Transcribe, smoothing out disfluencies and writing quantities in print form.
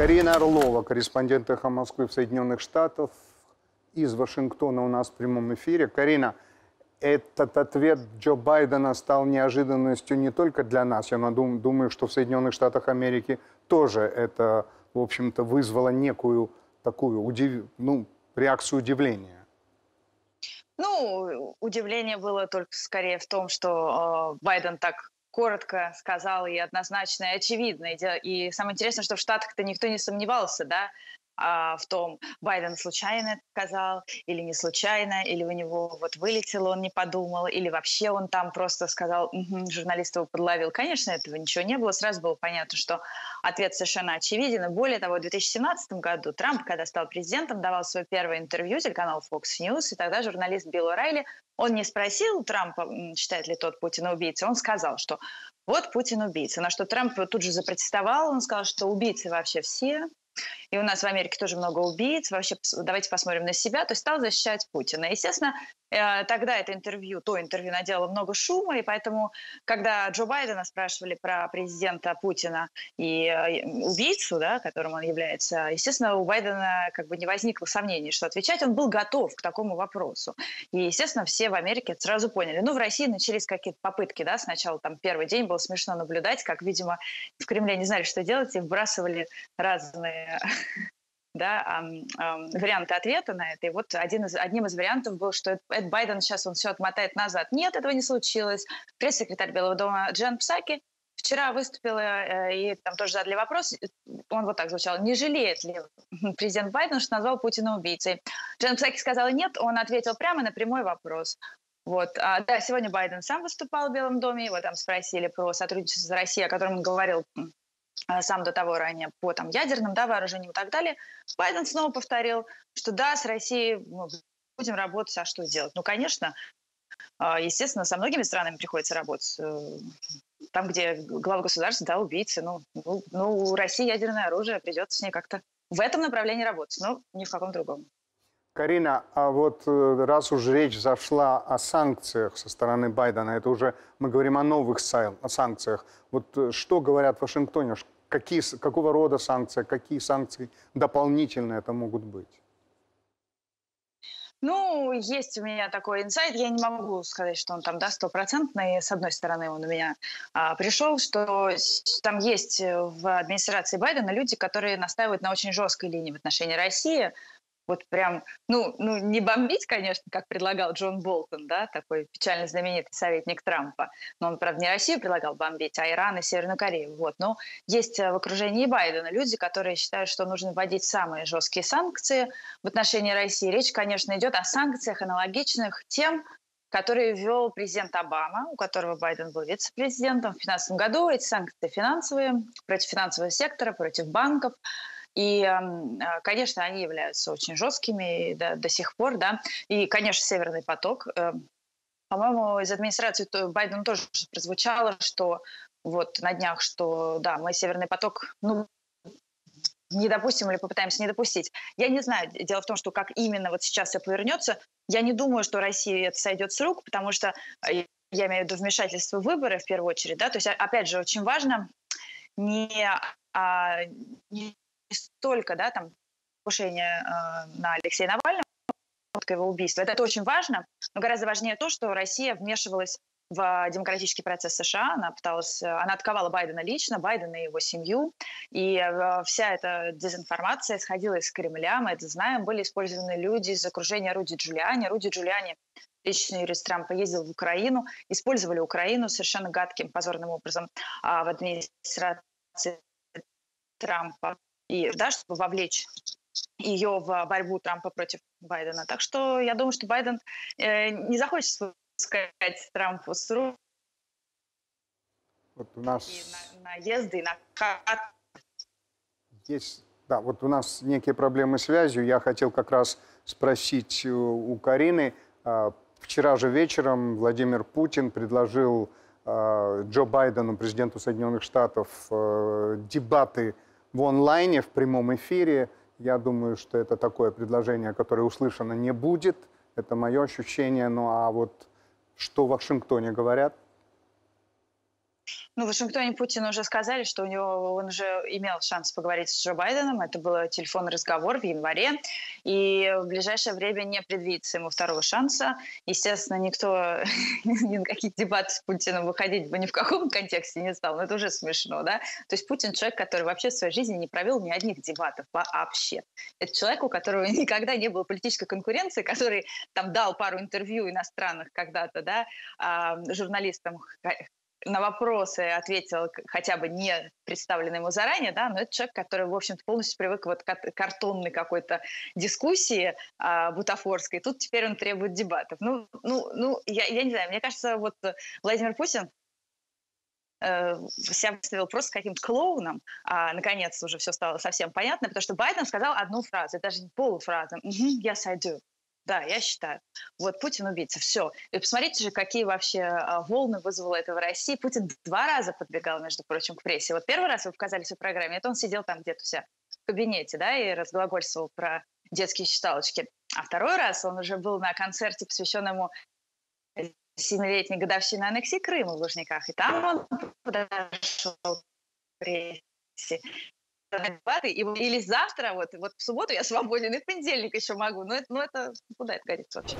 Карина Орлова, корреспондент «Эхо Москвы» в Соединенных Штатах, из Вашингтона у нас в прямом эфире. Карина, этот ответ Джо Байдена стал неожиданностью не только для нас. Я думаю, что в Соединенных Штатах Америки тоже это, в общем-то, вызвало некую такую реакцию удивления. Ну, удивление было только скорее в том, что Байден так коротко сказал и однозначно, и очевидно. И самое интересное, что в Штатах-то никто не сомневался, да, в том, Байден случайно это сказал или не случайно, или у него вот вылетело, он не подумал, или вообще он там просто сказал, угу, журналист его подловил. Конечно, этого ничего не было. Сразу было понятно, что ответ совершенно очевиден. И более того, в 2017 году Трамп, когда стал президентом, давал свое первое интервью телеканалу Fox News, и тогда журналист Билл О'Райли, он не спросил Трампа, считает ли тот Путина убийцей, он сказал, что вот Путин убийца. На что Трамп тут же запротестовал, он сказал, что убийцы вообще все, и у нас в Америке тоже много убийц. Вообще, давайте посмотрим на себя. То есть стал защищать Путина. Естественно, тогда это интервью, наделало много шума. И поэтому, когда Джо Байдена спрашивали про президента Путина и убийцу, да, которым он является, естественно, у Байдена как бы не возникло сомнений, что отвечать. Он был готов к такому вопросу. И, естественно, все в Америке это сразу поняли. Ну, в России начались какие-то попытки, да, сначала там первый день было смешно наблюдать, как, видимо, в Кремле не знали, что делать, и вбрасывали разные... варианты ответа на это. И вот одним из вариантов был, что Эд Байден сейчас он все отмотает назад. Нет, этого не случилось. Пресс-секретарь Белого дома Джен Псаки вчера выступила и там тоже задали вопрос. Он вот так звучал. Не жалеет ли президент Байден, что назвал Путина убийцей? Джен Псаки сказала нет, он ответил прямо на прямой вопрос. Вот. Да, сегодня Байден сам выступал в Белом доме, его там спросили про сотрудничество с Россией, о котором он говорил сам до того ранее по там, ядерным вооружениям и так далее. Байден снова повторил, что да, с Россией мы будем работать, а что делать? Ну, конечно, естественно, со многими странами приходится работать. Там, где глава государства, да, убийцы, у России ядерное оружие, придется с ней как-то в этом направлении работать, но ни в каком другом. Карина, а вот раз уж речь зашла о санкциях со стороны Байдена, это уже мы говорим о новых санкциях. Вот что говорят в Вашингтоне? Какого рода санкции? Какие санкции дополнительные это могут быть? Ну, есть у меня такой инсайт, я не могу сказать, что он там, да, стопроцентный, с одной стороны он у меня пришел, что там есть в администрации Байдена люди, которые настаивают на очень жесткой линии в отношении России. Вот прям, не бомбить, конечно, как предлагал Джон Болтон, да, такой печально знаменитый советник Трампа. Но он, правда, не Россию предлагал бомбить, а Иран и Северную Корею. Вот. Но есть в окружении Байдена люди, которые считают, что нужно вводить самые жесткие санкции в отношении России. Речь, конечно, идет о санкциях, аналогичных тем, которые ввел президент Обама, у которого Байден был вице-президентом в 2015 году. Эти санкции финансовые, против финансового сектора, против банков. И, конечно, они являются очень жесткими до сих пор, да. И, конечно, Северный поток. По-моему, из администрации Байдена тоже прозвучало, что вот на днях, что да, мы Северный поток, не допустим или попытаемся не допустить. Я не знаю, дело в том, что как именно вот сейчас все повернется. Я не думаю, что России это сойдет с рук, потому что я имею в виду вмешательство в выборы в первую очередь, да. То есть, опять же, очень важно не столько, да, там, покушение на Алексея Навального, его убийство. Это очень важно, но гораздо важнее то, что Россия вмешивалась в демократический процесс США. Она атаковала Байдена лично, Байдена и его семью. И вся эта дезинформация исходила из Кремля, мы это знаем. Были использованы люди из окружения Руди Джулиани. Руди Джулиани, личный юрист Трампа, ездил в Украину. Использовали Украину совершенно гадким, позорным образом в администрации Трампа. И, да, чтобы вовлечь ее в борьбу Трампа против Байдена. Так что я думаю, что Байден не захочет спускать Трампу с рук вот у нас... и наезды, и накат. Есть, да, вот у нас некие проблемы с связью. Я хотел как раз спросить у Карины. Вчера же вечером Владимир Путин предложил Джо Байдену, президенту Соединенных Штатов, дебаты в онлайне, в прямом эфире. Я думаю, что это такое предложение, которое услышано не будет. Это мое ощущение. Ну а вот что в Вашингтоне говорят? Ну, в Вашингтоне Путину уже сказали, что он уже имел шанс поговорить с Джо Байденом. Это был телефонный разговор в январе. И в ближайшее время не предвидится ему второго шанса. Естественно, никто ни на какие дебаты с Путиным выходить бы ни в каком контексте не стал. Но это уже смешно, да? То есть Путин — человек, который вообще в своей жизни не провел ни одних дебатов вообще. Это человек, у которого никогда не было политической конкуренции, который там дал пару интервью иностранных когда-то, да, журналистам, на вопросы ответил хотя бы не представленный ему заранее, да, но это человек, который, в общем-то, полностью привык вот к картонной какой-то дискуссии бутафорской. Тут теперь он требует дебатов. Я не знаю, мне кажется, вот Владимир Путин себя выставил просто каким-то клоуном, наконец уже все стало совсем понятно, потому что Байден сказал одну фразу, даже полуфразу: «Yes, I do». Да, я считаю. Вот Путин убийца. Все. И посмотрите же, какие вообще волны вызвало это в России. Путин 2 раза подбегал, между прочим, к прессе. Вот 1 раз вы показали в своей программе, это он сидел там где-то у себя в кабинете, да, и разглагольствовал про детские считалочки. А 2 раз он уже был на концерте, посвященному 7-летней годовщине аннексии Крыма в Лужниках. И там он подошел к прессе. Или завтра, вот в субботу я свободен, и в понедельник еще могу. Но это куда это годится вообще?